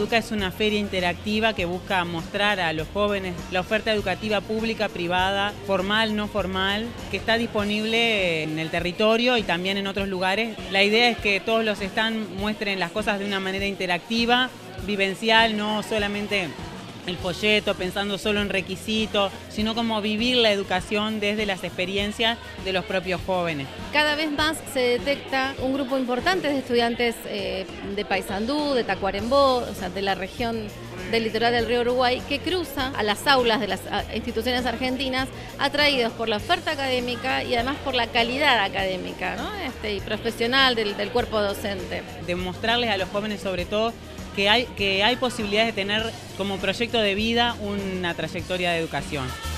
Educa es una feria interactiva que busca mostrar a los jóvenes la oferta educativa pública, privada, formal, no formal, que está disponible en el territorio y también en otros lugares. La idea es que todos los stands muestren las cosas de una manera interactiva, vivencial, no solamente el folleto, pensando solo en requisitos, sino como vivir la educación desde las experiencias de los propios jóvenes. Cada vez más se detecta un grupo importante de estudiantes de Paysandú, de Tacuarembó, o sea, de la región del litoral del río Uruguay, que cruza a las aulas de las instituciones argentinas, atraídos por la oferta académica y además por la calidad académica, ¿no? Y profesional del cuerpo docente. Demostrarles a los jóvenes sobre todo que hay posibilidades de tener como proyecto de vida una trayectoria de educación.